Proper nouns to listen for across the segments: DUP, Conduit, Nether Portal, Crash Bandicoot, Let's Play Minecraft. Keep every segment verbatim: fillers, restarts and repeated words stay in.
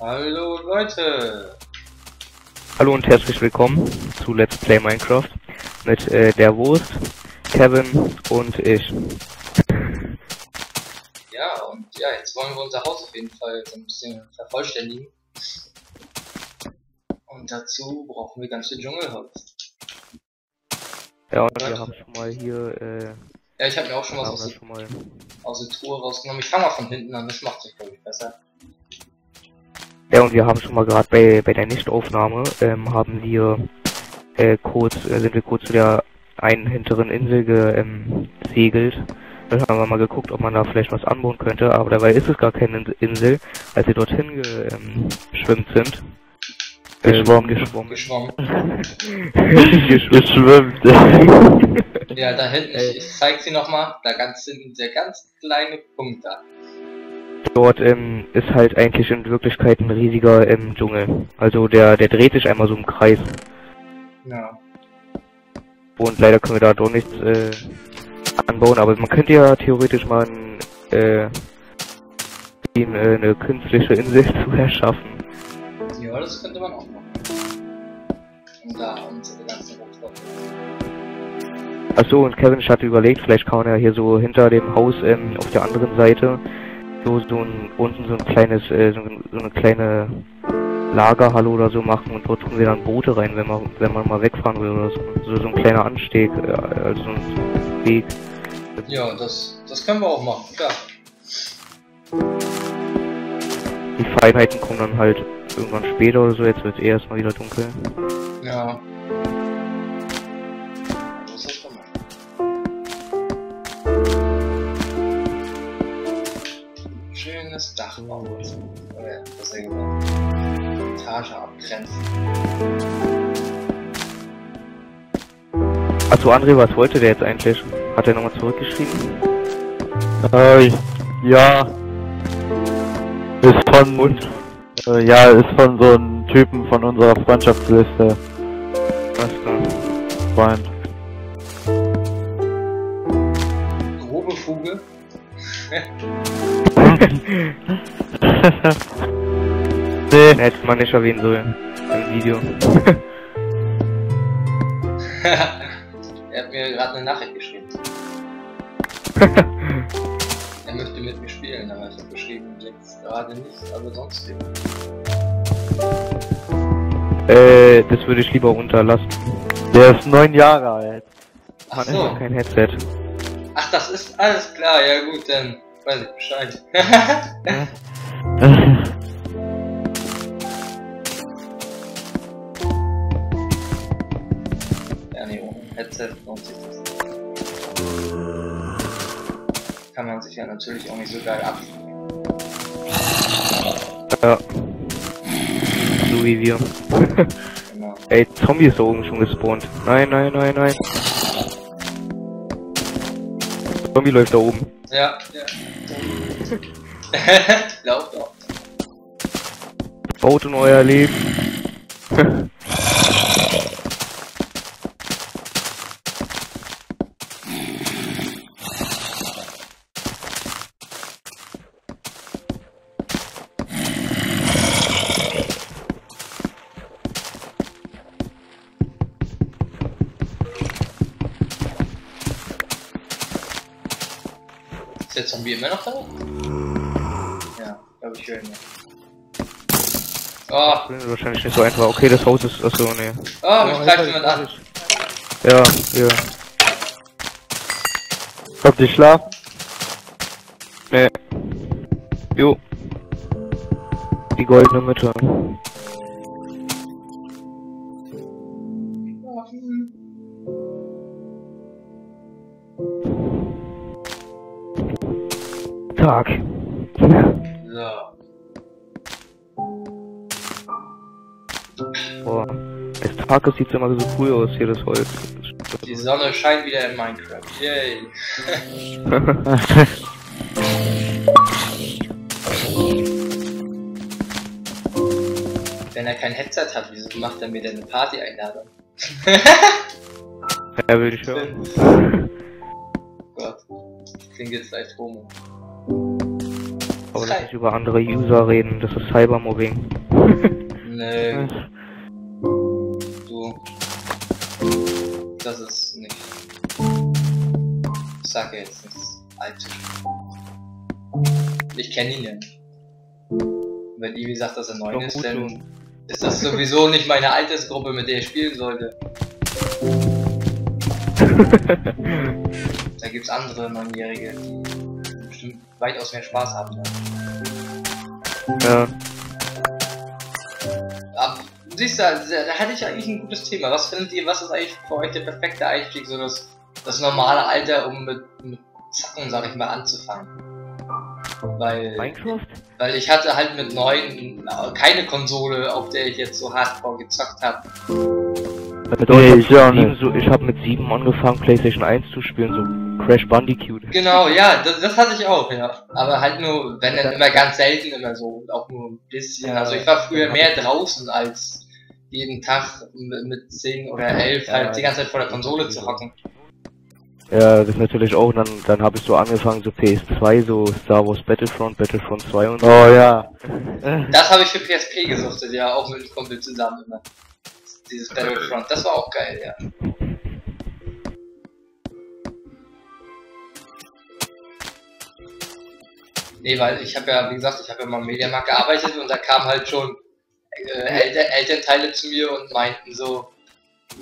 Hallo Leute! Hallo und herzlich willkommen zu Let's Play Minecraft mit äh, der Wurst, Kevin und ich. Ja, und ja, jetzt wollen wir unser Haus auf jeden Fall so ein bisschen vervollständigen. Und dazu brauchen wir ganz viel Dschungelholz. Ja, und Leute, wir haben schon mal hier... Äh, ja, ich habe mir auch schon was aus, schon mal aus der Truhe rausgenommen. Ich fange mal von hinten an, das macht sich, glaube ich, besser. Ja, und wir haben schon mal gerade bei, bei der Nichtaufnahme, ähm, haben wir, äh, kurz, äh, sind wir kurz zu der einen hinteren Insel gesegelt. Ähm, dann haben wir mal geguckt, ob man da vielleicht was anbauen könnte, aber dabei ist es gar keine Insel, als wir dorthin geschwimmt ähm, sind. Geschwommen, ähm, geschwommen. Geschwommen. Geschwimmt. Ja, da hinten, ich, ich zeig sie nochmal, da ganz hinten, der ganz kleine Punkt da. Dort ähm, ist halt eigentlich in Wirklichkeit ein riesiger ähm, Dschungel. Also der der dreht sich einmal so im Kreis. Ja. Und leider können wir da doch nichts äh, anbauen, aber man könnte ja theoretisch mal ein, äh, ein, äh, eine künstliche Insel zu erschaffen. Ja, das könnte man auch machen. Und da unsere ganzen Rohstoffe. Achso, und Kevin, ich hatte überlegt, vielleicht kann man ja hier so hinter dem Haus ähm, auf der anderen Seite so, so ein, unten so ein kleines, äh, so, so eine kleine Lagerhalle oder so machen, und dort tun wir dann Boote rein, wenn man, wenn man mal wegfahren will oder so. So, so ein kleiner Anstieg, äh, also so ein Weg. Ja, das, das können wir auch machen, klar. Die Feinheiten kommen dann halt irgendwann später oder so, jetzt wird es eh erstmal wieder dunkel. Ja. Das Dach bauen, oder besser gesagt, die Etage abgrenzen. Achso, André, was wollte der jetzt eigentlich? Hat er nochmal zurückgeschrieben? Äh, ja. Ist von... Und? Äh, ja, ist von so einem Typen von unserer Freundschaftsliste. Was für Freund. Grobe Fuge? Nee. Hätte man nicht erwähnen sollen im Video. Er hat mir gerade eine Nachricht geschrieben. Er möchte mit mir spielen, aber ich habe geschrieben, jetzt gerade nicht, aber sonst eben. Äh, das würde ich lieber unterlassen. Der ist neun Jahre alt. Ach so. Man hat kein Headset. Ach, das ist alles klar, ja gut, dann weiß ich Bescheid. Ja, nee, ohne Headset lohnt sich das nicht. Kann man sich ja natürlich auch nicht so geil abspielen. Ja. So wie wir. Genau. Ey, Zombie ist da oben schon gespawnt. Nein, nein, nein, nein. Zombie läuft da oben. Ja, ja. Lauf doch. Baut in euer Leben. Ist der Zombie immer noch da? Ja, glaube ich höre ihn nicht. Ah! Oh. Wahrscheinlich nicht so einfach. Okay, das Haus ist... Achso, ne. Ah, oh, mich greift jemand an. Ja, ja. Habt ihr schlafen? Ne. Jo. Die goldene Mitte. Tag. So. Boah, als Tag sieht es immer so cool aus hier, das Holz. Die Sonne scheint wieder in Minecraft. Yay! Wenn er kein Headset hat, wieso macht er mir denn eine Party-Einladung? Ja, würde ich hören. Gott, das klingt jetzt leicht homo. Aber lass nicht über andere User reden, das ist Cybermobbing. Nee. Du. Das ist nicht. Ich sag jetzt nichts. Alter. Ich kenne ihn ja. Wenn Ivi sagt, dass er neun ist, dann ist das sowieso nicht meine Altersgruppe, mit der ich spielen sollte. Da gibt's andere Neunjährige, die bestimmt weitaus mehr Spaß haben. Ja. Aber, siehst du, da hatte ich eigentlich ein gutes Thema. Was findet ihr, was ist eigentlich für euch der perfekte Einstieg, so das, das normale Alter, um mit, mit Zacken, sag ich mal, anzufangen? Weil, Minecraft? Weil ich hatte halt mit neun keine Konsole, auf der ich jetzt so hardcore gezockt habe. Nee, ich hab sieben, so, ich habe mit sieben angefangen, PlayStation eins zu spielen, so Crash Bandicoot. Genau, ja, das, das hatte ich auch, ja. Aber halt nur, wenn dann immer ganz selten immer so, auch nur ein bisschen. Also ich war früher mehr draußen als jeden Tag mit zehn oder elf halt die ganze Zeit vor der Konsole zu hocken. Ja, das natürlich auch, dann, dann habe ich so angefangen, so P S zwei, so Star Wars Battlefront, Battlefront zwei und so. Oh ja. Das habe ich für P S P gesuchtet, ja, auch mit dem Kumpel zusammen immer. Dieses Battlefront, das war auch geil, ja. Nee, weil ich habe ja, wie gesagt, ich habe ja mal im Mediamarkt gearbeitet und da kamen halt schon äh, Eltern, Elternteile zu mir und meinten so,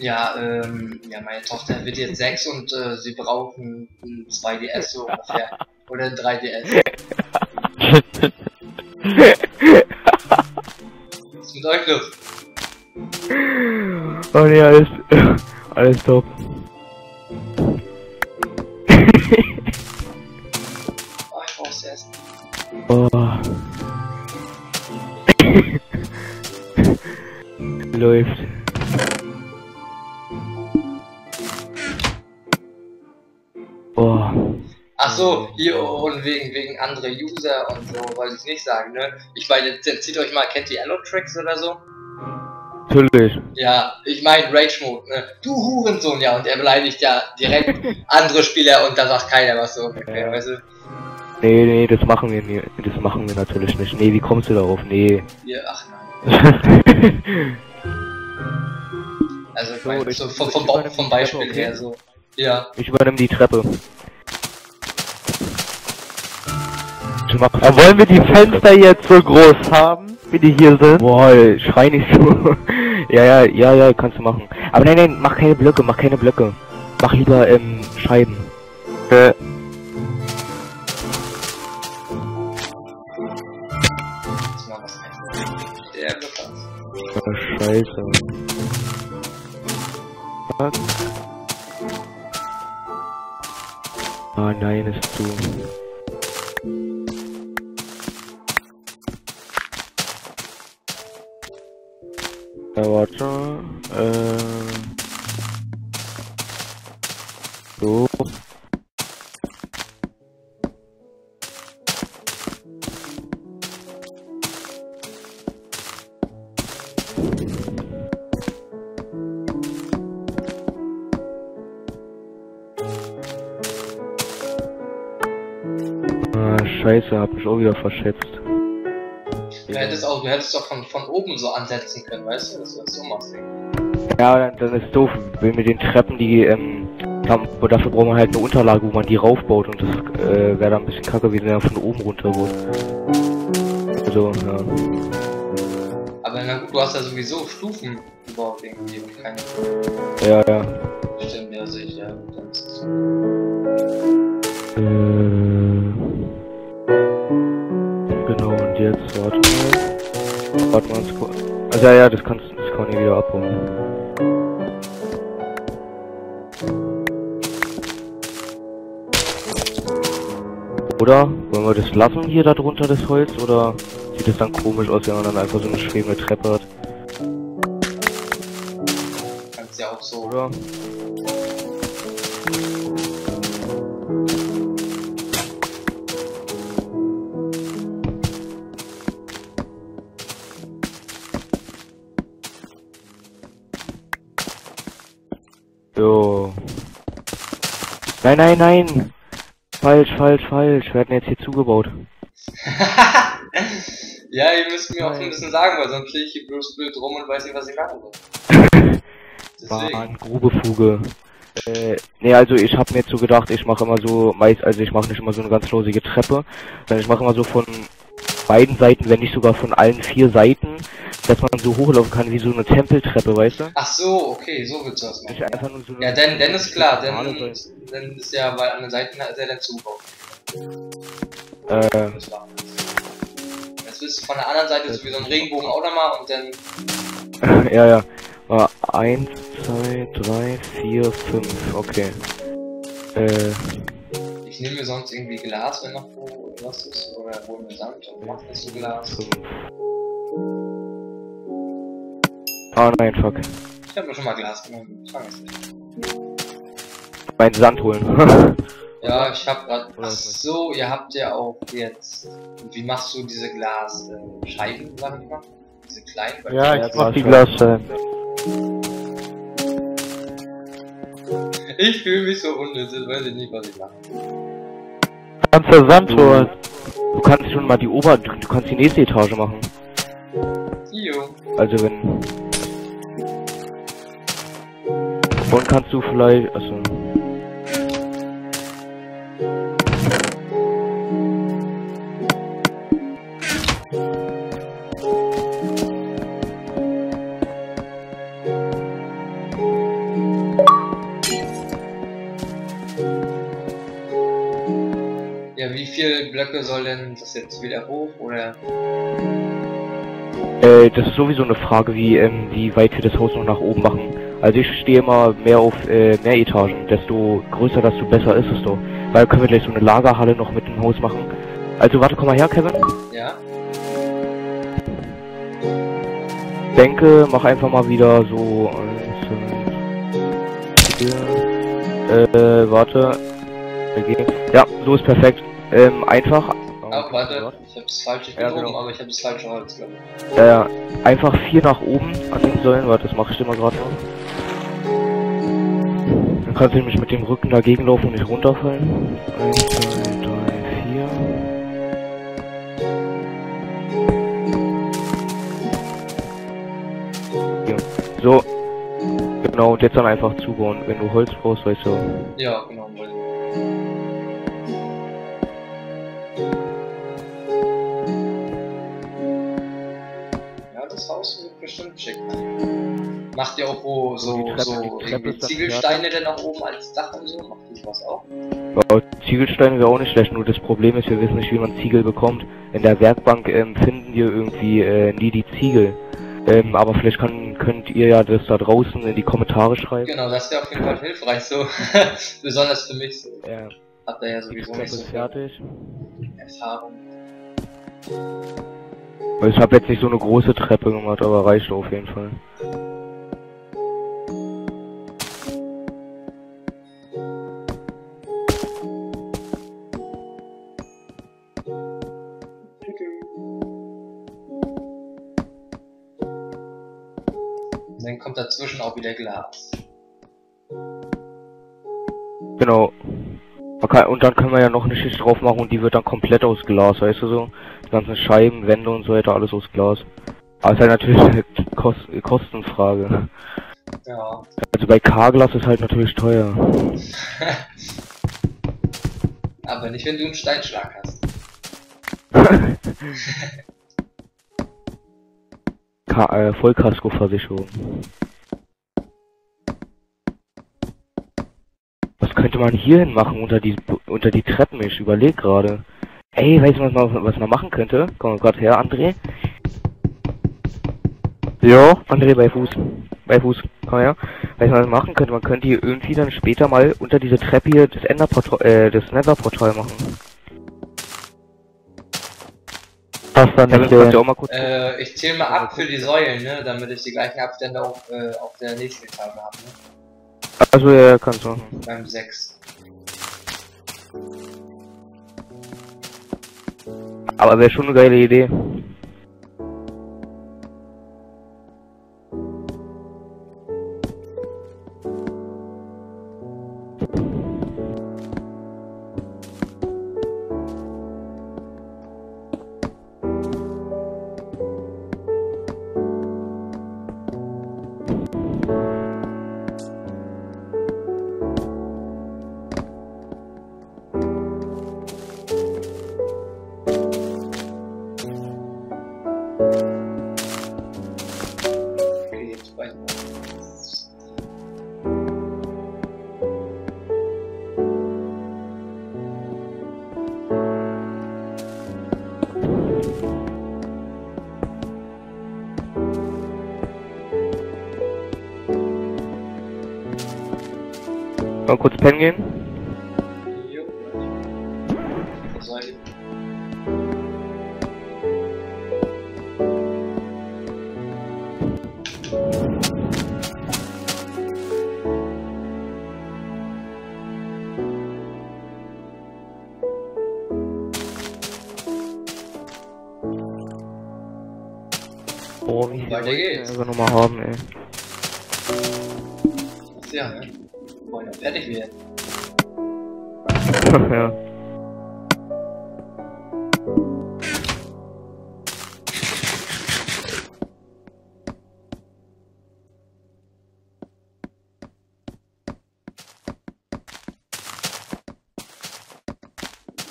ja, ähm, ja, meine Tochter wird jetzt sechs und äh, sie brauchen ein zwei D S so ungefähr. Oder ein drei D S. Was ist mit euch los? Oh ne, alles, alles top. Oh, ich brauch's erst. Oh. Läuft. Ach so, hier und wegen wegen andere User und so, wollte ich nicht sagen, ne? Ich meine, zieht euch mal, kennt ihr Yellow Tracks oder so? Natürlich. Ja, ich meine Rage Mode, ne? Du Hurensohn, ja, und er beleidigt ja direkt andere Spieler und da sagt keiner was so. Okay, ja. Weißt du? Nee, nee, das machen wir nie. Das machen wir natürlich nicht. Nee, wie kommst du darauf? Nee. Ja, ach nein. Also, ich mein, so, ich, so vom, vom, vom, vom Beispiel Treppe, okay? Her so. Ja. Ich übernehme die Treppe. Ja, wollen wir die Fenster jetzt so groß haben, wie die hier sind? Boah, schrei nicht so. Ja, ja, ja, ja, kannst du machen. Aber nein, nein, mach keine Blöcke, mach keine Blöcke. Mach lieber, ähm, Scheiben. Äh. Oh, Scheiße. Was? Ah, nein, ist zu. Ja, warte, äh, so. Ah, Scheiße, hab mich auch wieder verschätzt. Du hättest auch, du hättest doch von, von oben so ansetzen können, weißt du, dass du das so machst. Ja, dann, dann ist doof, wenn wir den Treppen, die, ähm, haben, dafür brauchen wir halt eine Unterlage, wo man die raufbaut und das, äh, wäre dann ein bisschen kacke, wie der von oben runter wurde. Also, ja. Aber na gut, du hast ja sowieso Stufen überhaupt irgendwie und keine. Ja, ja. Stimmt, ja, sicher, ja. Dann ist es so. Äh. Genau, und jetzt, warte mal. Warte mal, also ja, ja, das kannst du, das kann ich wieder abholen. Oder? Wollen wir das lassen hier da drunter, das Holz? Oder sieht das dann komisch aus, wenn man dann einfach so eine schwebende Treppe hat? Kannst ja auch so, oder? So. Nein, nein, nein! Falsch, falsch, falsch. Wir hatten jetzt hier zugebaut. Ja, ihr müsst mir auch ein bisschen sagen, weil sonst stehe ich hier bloß blöd rum und weiß nicht, was ich machen soll. Deswegen. Grubefuge. Äh, ne, also ich habe mir so gedacht, ich mache immer so, meist, also ich mache nicht immer so eine ganz losige Treppe, sondern ich mache immer so von beiden Seiten, wenn nicht sogar von allen vier Seiten, dass man so hochlaufen kann wie so eine Tempeltreppe, weißt du? Ach so, okay, so willst du das machen. Ja, einfach nur so ja denn, denn ist klar, denn, denn ist ja, weil an den Seiten ist ja der Zubaut. Äh. Jetzt willst du von der anderen Seite so wie so ein Regenbogen auch nochmal und dann... ja, ja. Ah, eins, zwei, drei, vier, fünf, okay. Äh. Ich nehme mir sonst irgendwie Glas, wenn noch wo was ist, oder wo mit Sand und mach das so Glas. Ah, nein, fuck. Ich hab mir schon mal Glas genommen, ich fang es nicht. Meinen Sand holen. Ja, ich hab grad. Ach so, ihr habt ja auch jetzt. Wie machst du diese Glasscheiben, äh, sag ich mal? Diese kleinen? Weil ja, ich, ich mach die Glasscheiben. Ich fühle mich so unnütz, jetzt weiß ich nicht, was ich mache. Du kannst ja Sand holen. Du kannst schon mal die Ober... Du, du kannst die nächste Etage machen. Jo. Also wenn... Und kannst du vielleicht... Achso. Wie viele Blöcke soll denn das jetzt wieder hoch oder? Äh, das ist sowieso eine Frage, wie ähm, wie weit wir das Haus noch nach oben machen. Also ich stehe immer mehr auf äh, mehr Etagen, desto größer, desto besser ist es doch. Weil können wir gleich so eine Lagerhalle noch mit dem Haus machen. Also warte, komm mal her, Kevin. Ja. Denke, mach einfach mal wieder so. Äh, äh warte. Okay. Ja, so ist perfekt. Ähm, einfach. Ach, warte, ich hab's falsch, ich bin ja, oben, genau. Aber ich hab das falsche Holz, glaube ich. Ja, ja, einfach vier nach oben annehmen sollen, warte, das mache ich immer gerade noch. Dann kannst du nämlich mit dem Rücken dagegen laufen und nicht runterfallen. eins, zwei, drei, vier. Ja. So. Genau, und jetzt dann einfach zubauen. Wenn du Holz brauchst, weißt du. Ja, genau. Das Haus wird bestimmt schick. Macht ihr auch wo so, Treppe, so Treppe, Ziegelsteine denn nach oben als Dach und so? Macht ihr sowas auch? Ja, Ziegelsteine wäre auch nicht schlecht, nur das Problem ist, wir wissen nicht, wie man Ziegel bekommt. In der Werkbank ähm, finden wir irgendwie äh, nie die Ziegel. Ähm, aber vielleicht kann, könnt ihr ja das da draußen in die Kommentare schreiben. Genau, das ist ja auf jeden Fall hilfreich so. Besonders für mich. So. Ja. Habt ihr ja sowieso nicht so fertig. Erfahrung. Ich habe jetzt nicht so eine große Treppe gemacht, aber reicht auf jeden Fall. Und dann kommt dazwischen auch wieder Glas. Genau. Okay, und dann können wir ja noch eine Schicht drauf machen und die wird dann komplett aus Glas, weißt du so? Die ganzen Scheiben, Wände und so weiter, alles aus Glas. Aber es ist halt natürlich eine Kost Kostenfrage. Ja. Also bei K-Glas ist halt natürlich teuer. Aber nicht, wenn du einen Steinschlag hast. K äh, Vollkaskoversicherung. Was könnte man hier hin machen unter die unter die Treppen? Ich überlege gerade. Ey, weißt du, was man, was man machen könnte? Komm gerade her, André. Jo. André, bei Fuß. Bei Fuß. Komm her. Weißt du, was man machen könnte? Man könnte hier irgendwie dann später mal unter diese Treppe hier das Nether Portal, äh, das Nether Portal machen. Passt dann nicht. Ja, ja auch mal kurz äh, ich zähle mal ab für die Säulen, ne? Damit ich die gleichen Abstände auf, äh, auf der nächsten Etage habe, ne? Also, ja, kannst du. Beim sechs. Aber wäre schon eine geile Idee. Okay, jetzt weiß man. Mal kurz pennen gehen. Jo, das war eben. Boah, wie weiter geht's. Also nochmal haben, ey. Ach ja, ne? Wollen ja fertig werden. Ja.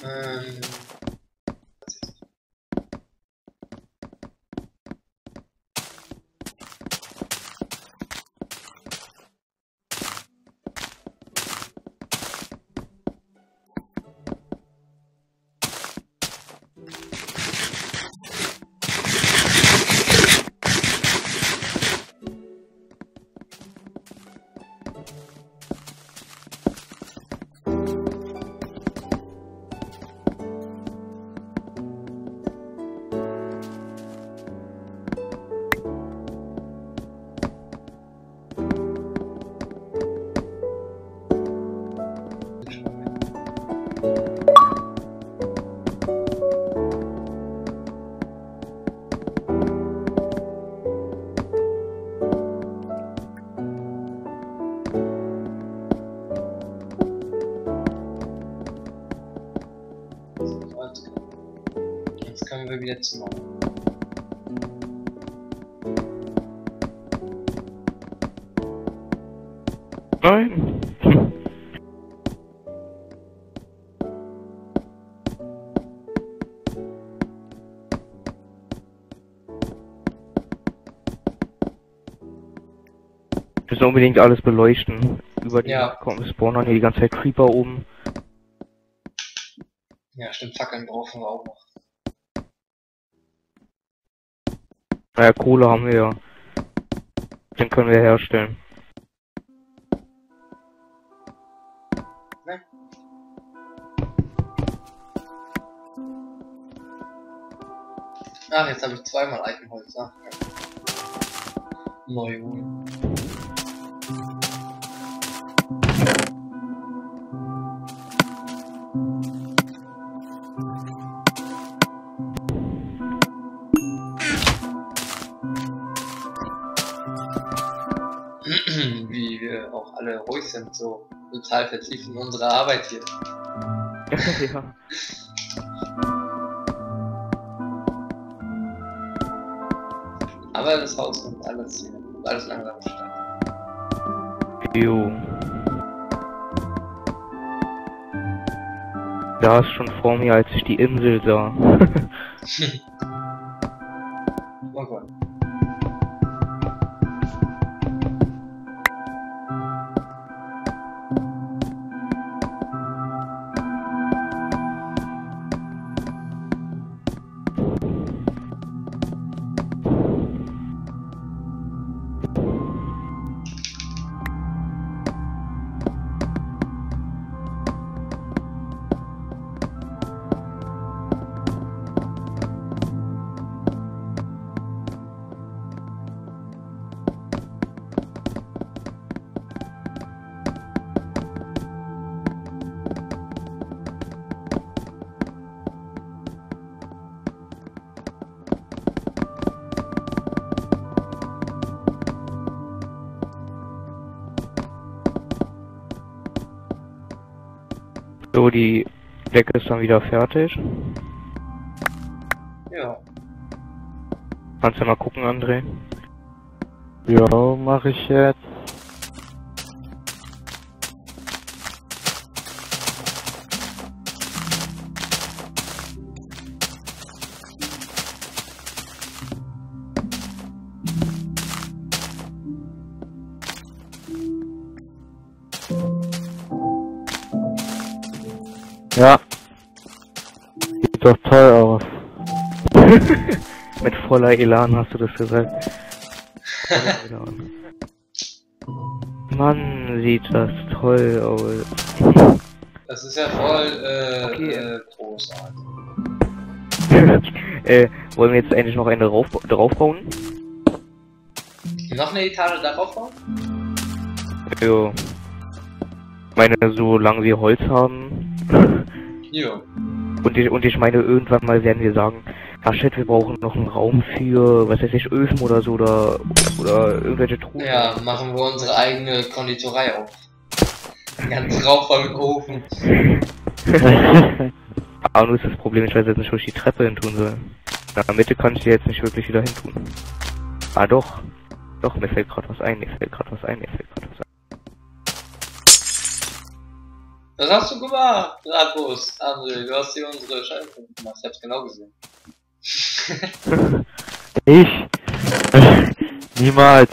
Ähm. Jetzt können wir wieder zu machen. Nein! Wir müssen unbedingt alles beleuchten. Über die ja. Spawnen hier die ganze Zeit Creeper oben. Ja, stimmt, Fackeln brauchen wir auch noch. Naja, Kohle haben wir ja. Den können wir herstellen. Ne? Ach, jetzt habe ich zweimal Eichenholz. Ach, neu. Wie wir auch alle ruhig sind, so total vertieft in unsere Arbeit hier. Ja. Aber das Haus und alles hier, alles langsam stark. Jo. Da ist schon vor mir, als ich die Insel sah. Oh Gott. So, die Decke ist dann wieder fertig. Ja. Kannst du mal gucken, André? Ja, mache ich jetzt. Ja. Sieht doch toll aus. Mit voller Elan hast du das gesagt. Mann, sieht das toll aus. Das ist ja voll, äh, okay. äh großartig. äh, wollen wir jetzt eigentlich noch eine draufbauen? Noch eine Etage darauf bauen? Jo. Ich meine, solange wir Holz haben. Jo. Und ich, und ich meine, irgendwann mal werden wir sagen, ah shit, wir brauchen noch einen Raum für, was weiß ich, Öfen oder so, oder, oder irgendwelche Truhen. Ja, machen wir unsere eigene Konditorei auf. Ganz rauf am Ofen. Aber nur ist das Problem, ich weiß jetzt nicht, wo ich die Treppe hin tun soll. Na, in der Mitte kann ich die jetzt nicht wirklich wieder hin tun. Ah doch. Doch, mir fällt gerade was ein, mir fällt gerade was ein, mir fällt gerade was ein. Was hast du gemacht, Radbus? André, du hast hier unsere Scheibe gemacht, ich hab's genau gesehen. Ich? Niemals.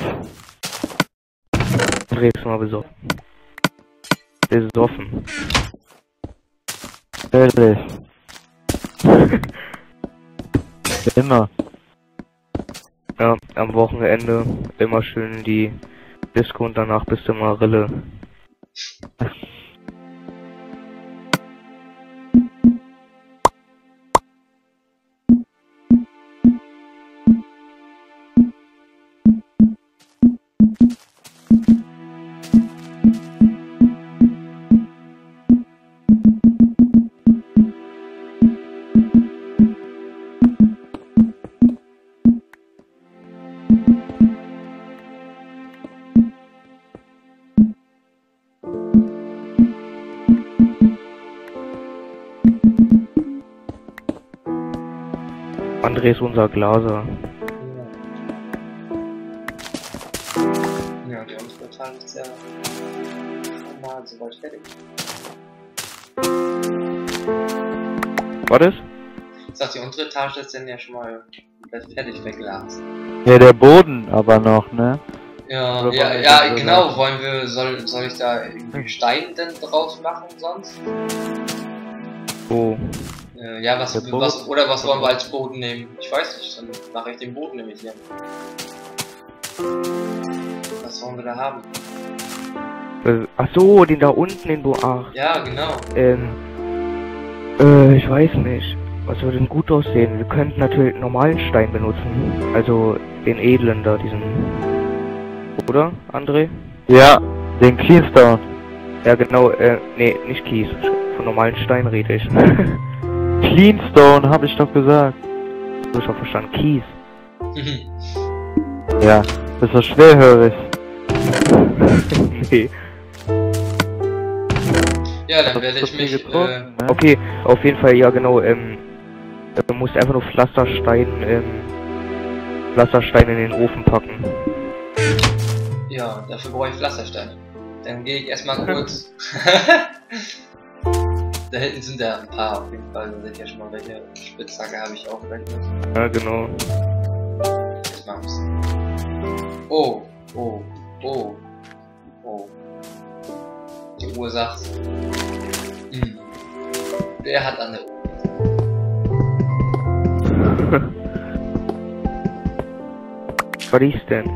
André ist mal besoffen. Besoffen. Völlig. Immer. Ja, am Wochenende immer schön die Disco und danach bist du mal Rille. André ist unser Glaser. Ja, der uns total ist ja normal, sobald fertig. War das? Ich sag, die untere Etage ist denn ja schon mal fertig verglast. Ja, der Boden aber noch, ne? Ja, ja, ja, genau, wollen wir, soll, soll ich da irgendwie Stein denn draus machen sonst? Oh. Ja, was, was oder was wollen wir als Boden nehmen? Ich weiß nicht, dann mache ich den Boden nämlich hier. Was wollen wir da haben? Äh, ach so, den da unten, den Bo. Ach. Ja, genau. Ähm, äh, ich weiß nicht. Was würde denn gut aussehen? Wir könnten natürlich normalen Stein benutzen. Also den edlen da, diesen. Oder, André? Ja, den Keystone. Ja, genau, äh, nee, nicht Kies. Von normalen Stein rede ich. Cleanstone, hab ich doch gesagt. Du hast doch verstanden, Kies. Ja, das ist doch schwerhörig. Nee. Ja, dann werde ich mich... Äh, okay, auf jeden Fall, ja genau, ähm... Du musst einfach nur Pflasterstein, ähm... Pflasterstein in den Ofen packen. Ja, dafür brauche ich Pflasterstein. Dann gehe ich erstmal kurz... Da hinten sind ja ein paar auf jeden Fall, da sind ja schon mal welche. Spitzhacke habe ich auch gleich mit. Ja, genau. Ich mach's. Oh, oh, oh, oh. Die Uhr sagt's. Hm. Der hat an der Uhr. Was ist denn?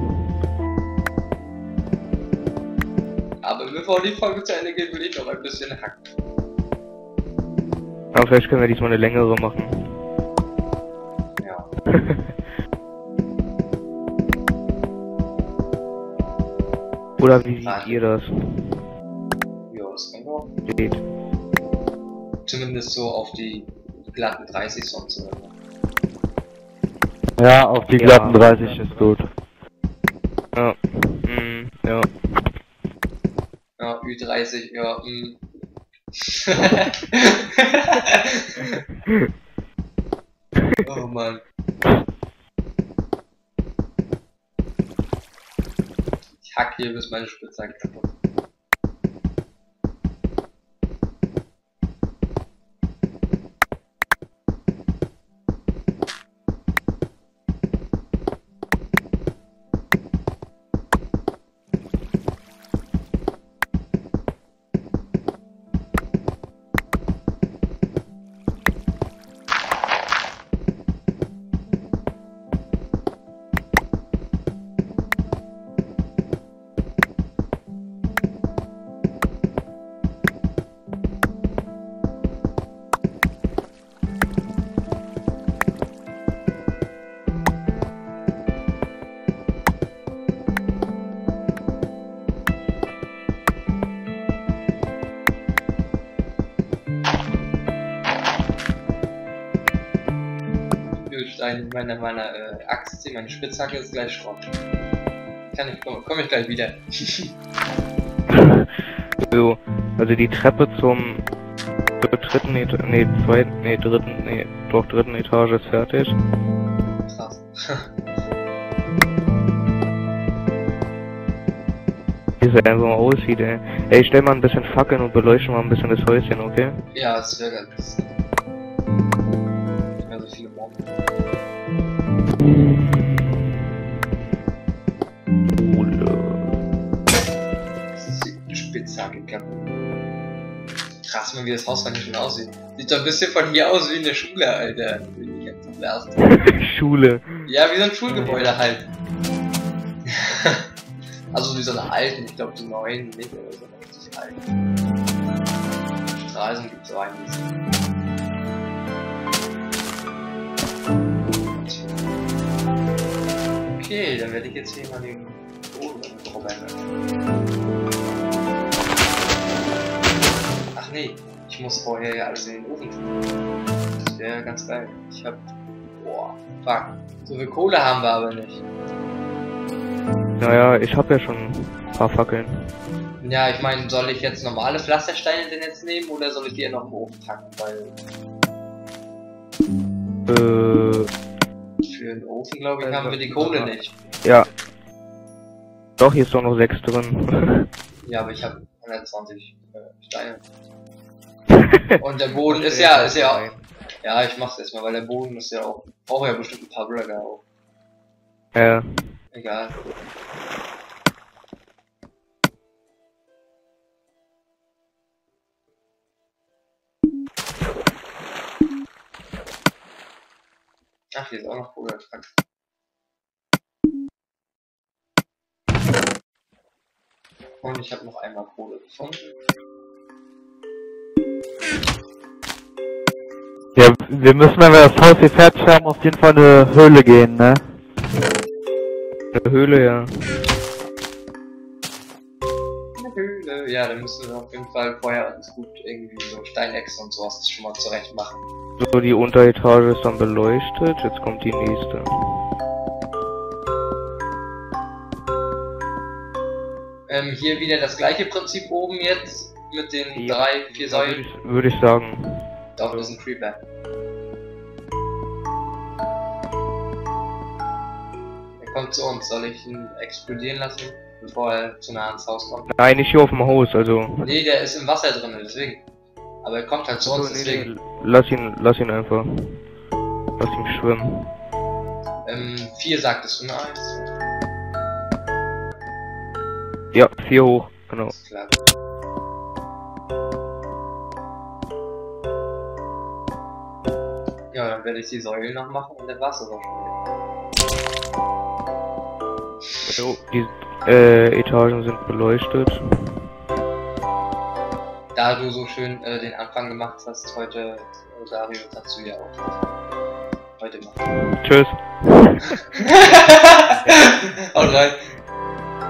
Aber bevor die Folge zu Ende geht, will ich noch ein bisschen hacken. Aber vielleicht können wir diesmal eine längere machen. Ja. Oder wie seht ihr das? Ja, das kann auch. Geht. Zumindest so auf die glatten dreißig sonst oder so. Ja, auf die glatten ja, dreißig ist gut. Ja. Mhm. Ja. Ja, Ü dreißig, ja, mhm. Oh Mann. Ich hack hier bis meine Spitzhacke kaputt. ich meine, meine, meine äh, Axt, meine Spitzhacke ist gleich Schrott. Kann ich, komme komm ich gleich wieder. So, also die Treppe zum dritten, nee, zweiten, nee, dritten, nee, doch dritten Etage ist fertig. Krass. Wie es einfach mal aussieht, ey. Ey, stell mal ein bisschen Fackeln und beleuchte mal ein bisschen das Häuschen, okay? Ja, es wäre ganz. Nicht mehr so viele Bomben. Das ist die Spitzhacke kaputt. Krass, mal wie das Haus eigentlich schon aussieht. Sieht doch ein bisschen von hier aus wie in der Schule, Alter. Ich hab zum ersten Schule. Ja, wie so ein Schulgebäude halt. Also wie so eine alten, ich glaube die neuen nicht oder so richtig alten. Straßen gibt es auch einiges. Okay, dann werde ich jetzt hier mal den Boden probieren. Ach nee, ich muss vorher ja alles in den Ofen tun. Das wäre ganz geil. Ich hab... Boah, fuck. So viel Kohle haben wir aber nicht. Naja, ich hab ja schon ein paar Fackeln. Ja, ich meine, soll ich jetzt normale Pflastersteine denn jetzt nehmen oder soll ich die ja noch im Ofen packen? Weil... Äh... Für den Ofen, glaube ich, haben wir die Kohle nicht. Ja. Doch, hier ist doch noch sechs drin. Ja, aber ich hab hundertzwanzig äh, Steine. Und der Boden ist ja, ist ja auch... Ja, ich mach's erstmal, weil der Boden ist ja auch... Braucht ja bestimmt ein paar Blöcke auch. Ja. Egal. Ach, hier ist auch noch Kohle. Und ich habe noch einmal Kohle gefunden. Ja, wir müssen, wenn wir das Haus hier fertig haben, auf jeden Fall eine Höhle gehen, ne? Höhle, ja. Eine Höhle, ja, dann müssen wir auf jeden Fall vorher uns gut irgendwie so Steinäxte und sowas schon mal zurecht machen. So, die Unteretage ist dann beleuchtet, jetzt kommt die nächste. Ähm, hier wieder das gleiche Prinzip oben jetzt, mit den ja, drei, vier Säulen. Würde ich, würde ich sagen. Doch, das ist ein Creeper. Kommt zu uns, soll ich ihn explodieren lassen, bevor er zu nah ans Haus kommt? Nein, nicht hier auf dem Haus, also... Nee, der ist im Wasser drin, deswegen. Aber er kommt halt zu uns, so, nee, deswegen. Nee, lass ihn, lass ihn einfach. Lass ihn schwimmen. Ähm, vier sagtest du, ne? Eins? Ja, vier hoch, genau. Ist klar. Ja, dann werde ich die Säule noch machen und der Wasser noch spielen. So, die äh, Etagen sind beleuchtet. Da du so schön äh, den Anfang gemacht hast heute, äh, Dario, kannst du ja auch heute machen. Tschüss. Haut rein.